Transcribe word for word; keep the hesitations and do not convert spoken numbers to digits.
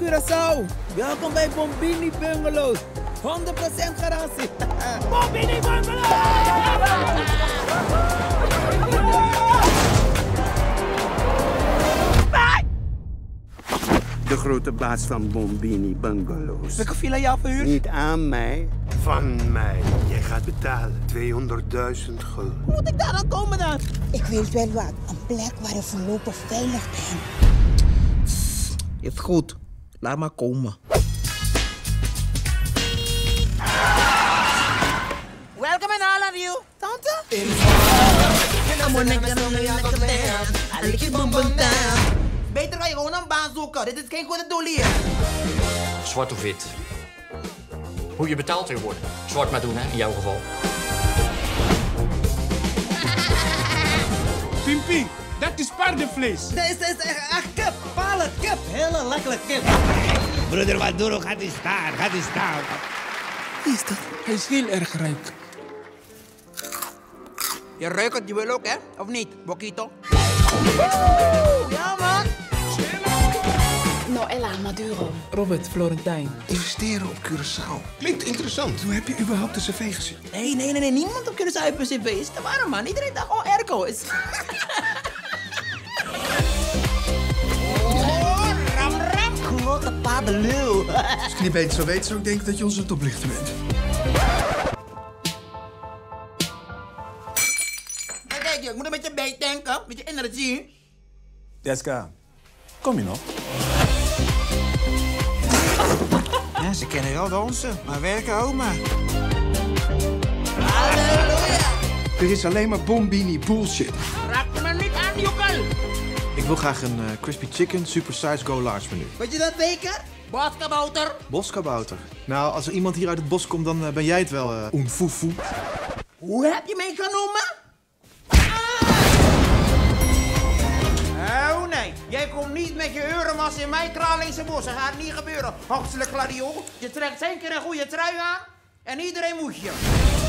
Curaçao. Welkom bij Bon Bini Bungalows. honderd procent garantie. Bon Bini Bungalows! De grote baas van Bon Bini Bungalows. Welke villa jou verhuurd? Niet aan mij. Van mij. Jij gaat betalen. tweehonderdduizend gulden. Hoe moet ik daar aan komen dan? Ik weet wel wat. Een plek waar ik voorlopig veilig ben. Is goed. Laat maar komen. Welcome and all of you. Tante? Beter ga je gewoon een baan zoeken. Dit is geen goede doel hier. Zwart of wit. Hoe je betaald wil worden. Zwart maar doen, hè, in jouw geval. Pimpie, dat is paardenvlees. Dat is echt kip, palen kip. Hele lekkere kip. Broeder Maduro gaat eens daar, gaat eens daar. Wie is dat? Hij is heel erg rijk. Je ruikt het, je wil ook, hè? Of niet, Bokito? Woehoe, ja man. Noella Maduro. Robert Florentijn. Investeren op Curaçao. Klinkt interessant. Hoe heb je überhaupt de cv gezien? Nee, nee, nee, nee. Niemand op Curaçao heeft een cv. Is te warm, man. Iedereen dacht, oh, airco is... Padelul. Als ik niet beter zou weten, zou ik denken dat je onze toplichter bent. Kijk, je moet een beetje bijdenken, een beetje energie. Deska, kom je nog? Ja, ze kennen wel de onze, maar werken ook maar. Halleluja! Er is alleen maar Bon Bini bullshit. Raak me niet aan, jukkel! Ik wil graag een uh, crispy chicken super size go large menu. Weet je dat zeker? Boskabouter. Boskabouter. Nou, als er iemand hier uit het bos komt, dan uh, ben jij het wel, uh, Oemfoefoe. Hoe heb je mij genomen? Ah! Oh nee, jij komt niet met je euromas in mijn Kralingse bos. Dat gaat niet gebeuren, hoogstelijk gladiool. Je trekt één keer een goede trui aan en iedereen moet je.